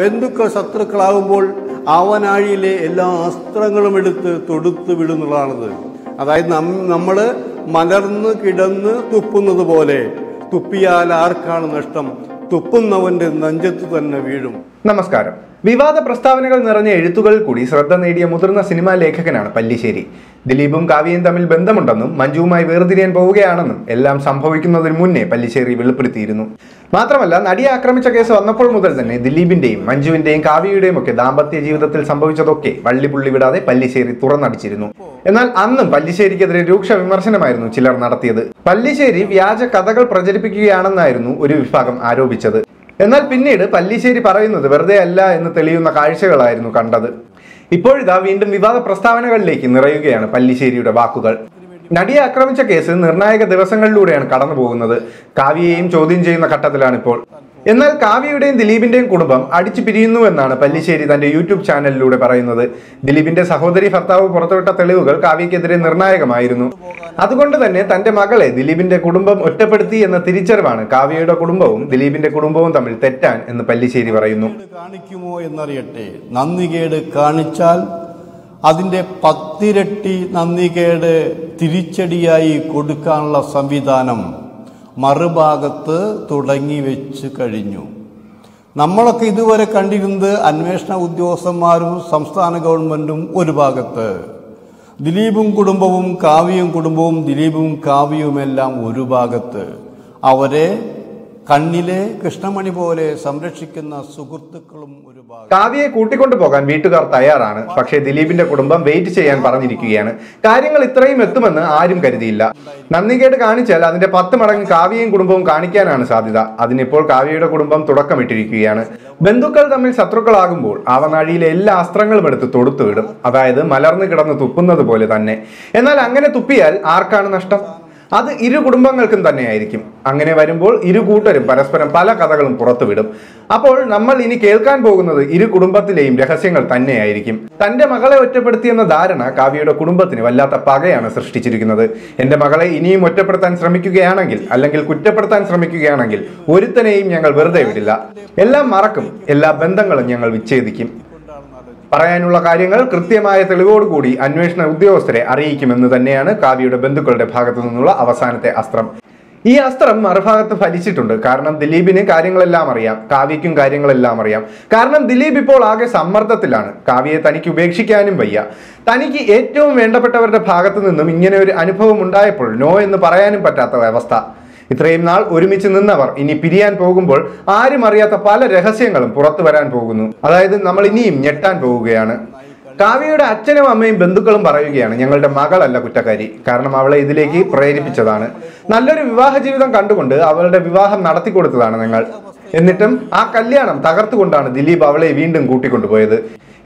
ബന്ധുക്കൾ ശത്രുക്കളാവുമ്പോൾ ആ വനാഴിയിലെ എല്ലാ അസ്ത്രങ്ങളും എടുത്ത് തൊടുത്ത് വിടുന്നുള്ളതാണത്. അതായത് നമ്മൾ മലർന്ന് കിടന്ന് തുപ്പുന്നത് പോലെ തുപ്പിയാൽ ആർക്കാണ് നഷ്ടം, തുപ്പുന്നവന്റെ നെഞ്ചത്ത് തന്നെ വീഴും. നമസ്കാരം. വിവാദ പ്രസ്താവനകൾ നിറഞ്ഞ എഴുത്തുകളിൽ കൂടി ശ്രദ്ധ നേടിയ മുതിർന്ന സിനിമാ ലേഖകനാണ് പല്ലിശ്ശേരി. ദിലീപും കാവ്യയും തമ്മിൽ ബന്ധമുണ്ടെന്നും മഞ്ജുവുമായി വേർതിരിയാൻ പോവുകയാണെന്നും എല്ലാം സംഭവിക്കുന്നതിന് മുന്നേ പല്ലിശ്ശേരി വെളിപ്പെടുത്തിയിരുന്നു. മാത്രമല്ല, നടിയെ ആക്രമിച്ച കേസ് വന്നപ്പോൾ മുതൽ തന്നെ ദിലീപിന്റെയും മഞ്ജുവിന്റെയും കാവ്യയുടെയും ഒക്കെ ദാമ്പത്യ ജീവിതത്തിൽ സംഭവിച്ചതൊക്കെ വള്ളിപുള്ളി വിടാതെ പല്ലിശ്ശേരി തുറന്നടിച്ചിരുന്നു. എന്നാൽ അന്നും പല്ലിശ്ശേരിക്കെതിരെ രൂക്ഷ വിമർശനമായിരുന്നു ചിലർ നടത്തിയത്. പല്ലിശ്ശേരി വ്യാജ കഥകൾ പ്രചരിപ്പിക്കുകയാണെന്നായിരുന്നു ഒരു വിഭാഗം ആരോപിച്ചത്. എന്നാൽ പിന്നീട് പല്ലിശ്ശേരി പറയുന്നത് വെറുതെ അല്ല എന്ന് തെളിയുന്ന കാഴ്ചകളായിരുന്നു കണ്ടത്. ഇപ്പോഴിതാ വീണ്ടും വിവാദ പ്രസ്താവനകളിലേക്ക് നിറയുകയാണ് പല്ലിശ്ശേരിയുടെ വാക്കുകൾ. നടിയെ ആക്രമിച്ച കേസ് നിർണായക ദിവസങ്ങളിലൂടെയാണ് കടന്നു പോകുന്നത്. കാവ്യയെയും ചോദ്യം ചെയ്യുന്ന ഘട്ടത്തിലാണിപ്പോൾ. എന്നാൽ കാവ്യയുടെയും ദിലീപിന്റെയും കുടുംബം അടിച്ചു പിരിയുന്നുവെന്നാണ് പല്ലിശ്ശേരി തന്റെ യൂട്യൂബ് ചാനലിലൂടെ പറയുന്നത്. ദിലീപിന്റെ സഹോദരി ഭർത്താവ് പുറത്തുവിട്ട തെളിവുകൾ കാവ്യക്കെതിരെ നിർണായകമായിരുന്നു. അതുകൊണ്ട് തന്നെ തന്റെ മകളെ ദിലീപിന്റെ കുടുംബം ഒറ്റപ്പെടുത്തി എന്ന തിരിച്ചറിവാണ് കാവ്യയുടെ കുടുംബവും ദിലീപിന്റെ കുടുംബവും തമ്മിൽ തെറ്റാൻ എന്ന് പല്ലിശ്ശേരി പറയുന്നു. കാണിക്കുമോ എന്നറിയട്ടെ, നന്ദികേട് കാണിച്ചാൽ അതിന്റെ പത്തിരട്ടി നന്ദികേട് തിരിച്ചടിയായി കൊടുക്കാനുള്ള സംവിധാനം മറുഭാഗത്ത് തുടങ്ങി വെച്ച് കഴിഞ്ഞു. നമ്മളൊക്കെ ഇതുവരെ കണ്ടിരുന്നത് അന്വേഷണ ഉദ്യോഗസ്ഥന്മാരും സംസ്ഥാന ഗവൺമെൻറ്റും ഒരു ഭാഗത്ത്, ദിലീപും കുടുംബവും കാവ്യയും കുടുംബവും ദിലീപും കാവ്യവുമെല്ലാം ഒരു ഭാഗത്ത്, അവരെ കണ്ണിലെ കൃഷ്ണമണി പോലെ സംരക്ഷിക്കുന്ന സുഹൃത്തുക്കളും ഒരു ഭാഗം. കാവ്യയെ കൂട്ടിക്കൊണ്ടു പോകാൻ വീട്ടുകാർ തയ്യാറാണ്. പക്ഷേ ദിലീപിന്റെ കുടുംബം വെയിറ്റ് ചെയ്യാൻ പറഞ്ഞിരിക്കുകയാണ്. കാര്യങ്ങൾ ഇത്രയും എത്തുമെന്ന് ആരും കരുതിയില്ല. നന്ദികേട് കാണിച്ചാൽ അതിന്റെ 10 മടങ്ങ് കാവ്യയും കുടുംബവും കാണിക്കാനാണ് സാധ്യത. അതിനിപ്പോൾ കാവ്യയുടെ കുടുംബം തുടക്കമിട്ടിരിക്കുകയാണ്. ബന്ധുക്കൾ തമ്മിൽ ശത്രുക്കളാകുമ്പോൾ ആവനാഴിയിലെ എല്ലാ അസ്ത്രങ്ങളും എടുത്ത് തൊടുത്തുവിടും. അതായത് മലർന്നു കിടന്ന് തുപ്പുന്നത് പോലെ തന്നെ. എന്നാൽ അങ്ങനെ തുപ്പിയാൽ ആർക്കാണ് നഷ്ടം? അത് ഇരു കുടുംബങ്ങൾക്കും തന്നെയായിരിക്കും. അങ്ങനെ വരുമ്പോൾ ഇരു കൂട്ടരും പരസ്പരം പല കഥകളും പുറത്തുവിടും. അപ്പോൾ നമ്മൾ ഇനി കേൾക്കാൻ പോകുന്നത് ഇരു കുടുംബത്തിലെയും രഹസ്യങ്ങൾ തന്നെയായിരിക്കും. തൻ്റെ മകളെ ഒറ്റപ്പെടുത്തിയെന്ന ധാരണ കാവ്യയുടെ കുടുംബത്തിന് വല്ലാത്ത പകയാണ് സൃഷ്ടിച്ചിരിക്കുന്നത്. എൻ്റെ മകളെ ഇനിയും ഒറ്റപ്പെടുത്താൻ ശ്രമിക്കുകയാണെങ്കിൽ, അല്ലെങ്കിൽ കുറ്റപ്പെടുത്താൻ ശ്രമിക്കുകയാണെങ്കിൽ ഒരുത്തനെയും ഞങ്ങൾ വെറുതെ വിടില്ല. എല്ലാം മറക്കും, എല്ലാ ബന്ധങ്ങളും ഞങ്ങൾ വിച്ഛേദിക്കും. പറയാനുള്ള കാര്യങ്ങൾ കൃത്യമായ തെളിവോടുകൂടി അന്വേഷണ ഉദ്യോഗസ്ഥരെ അറിയിക്കുമെന്ന് തന്നെയാണ് കാവ്യയുടെ ബന്ധുക്കളുടെ ഭാഗത്തു നിന്നുള്ള അവസാനത്തെ അസ്ത്രം. ഈ അസ്ത്രം മറുഭാഗത്ത് ഫലിച്ചിട്ടുണ്ട്. കാരണം ദിലീപിന് കാര്യങ്ങളെല്ലാം അറിയാം, കാവ്യയ്ക്കും കാര്യങ്ങളെല്ലാം അറിയാം. കാരണം ദിലീപ് ഇപ്പോൾ ആകെ സമ്മർദ്ദത്തിലാണ്. കാവ്യയെ തനിക്ക് ഉപേക്ഷിക്കാനും വയ്യ. തനിക്ക് ഏറ്റവും വേണ്ടപ്പെട്ടവരുടെ ഭാഗത്തു നിന്നും ഇങ്ങനെ ഒരു അനുഭവം ഉണ്ടായപ്പോൾ നോ എന്ന് പറയാനും പറ്റാത്ത അവസ്ഥ. ഇത്രയും നാൾ ഒരുമിച്ച് നിന്നവർ ഇനി പിരിയാൻ പോകുമ്പോൾ ആരും അറിയാത്ത പല രഹസ്യങ്ങളും പുറത്തു വരാൻ പോകുന്നു. അതായത് നമ്മൾ ഇനിയും ഞെട്ടാൻ പോവുകയാണ്. കാവ്യയുടെ അച്ഛനും അമ്മയും ബന്ധുക്കളും പറയുകയാണ്, ഞങ്ങളുടെ മകളല്ല കുറ്റക്കാരി, കാരണം അവളെ ഇതിലേക്ക് പ്രേരിപ്പിച്ചതാണ്. നല്ലൊരു വിവാഹ ജീവിതം കണ്ടുകൊണ്ട് അവളുടെ വിവാഹം നടത്തിക്കൊടുത്തതാണ് ഞങ്ങൾ. എന്നിട്ടും ആ കല്യാണം തകർത്തുകൊണ്ടാണ് ദിലീപ് അവളെ വീണ്ടും കൂട്ടിക്കൊണ്ടുപോയത്.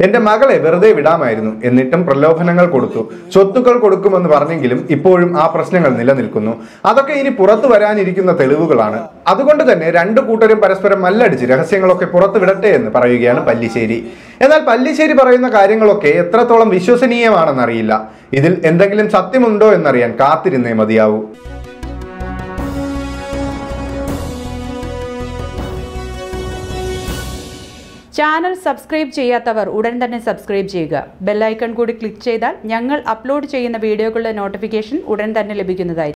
എൻ്റെ മകളെ വെറുതെ വിടാമായിരുന്നു, എന്നിട്ടും പ്രലോഭനങ്ങൾ കൊടുത്തു, സ്വത്തുക്കൾ കൊടുക്കുമെന്ന് പറഞ്ഞെങ്കിലും ഇപ്പോഴും ആ പ്രശ്നങ്ങൾ നിലനിൽക്കുന്നു. അതൊക്കെ ഇനി പുറത്തു വരാനിരിക്കുന്ന തെളിവുകളാണ്. അതുകൊണ്ട് തന്നെ രണ്ടു കൂട്ടരും പരസ്പരം മല്ലടിച്ച് രഹസ്യങ്ങളൊക്കെ പുറത്തുവിടട്ടെ എന്ന് പറയുകയാണ് പല്ലിശ്ശേരി. എന്നാൽ പല്ലിശ്ശേരി പറയുന്ന കാര്യങ്ങളൊക്കെ എത്രത്തോളം വിശ്വസനീയമാണെന്നറിയില്ല. ഇതിൽ എന്തെങ്കിലും സത്യമുണ്ടോ എന്നറിയാൻ കാത്തിരുന്നേ മതിയാവൂ. ചാനൽ സബ്സ്ക്രൈബ് ചെയ്യാത്തവർ ഉടൻ തന്നെ സബ്സ്ക്രൈബ് ചെയ്യുക. ബെല്ലൈക്കൺ കൂടി ക്ലിക്ക് ചെയ്താൽ ഞങ്ങൾ അപ്ലോഡ് ചെയ്യുന്ന വീഡിയോകളുടെ നോട്ടിഫിക്കേഷൻ ഉടൻ തന്നെ ലഭിക്കുന്നതായിരിക്കും.